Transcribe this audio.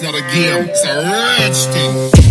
It's not a game, it's a rage thing.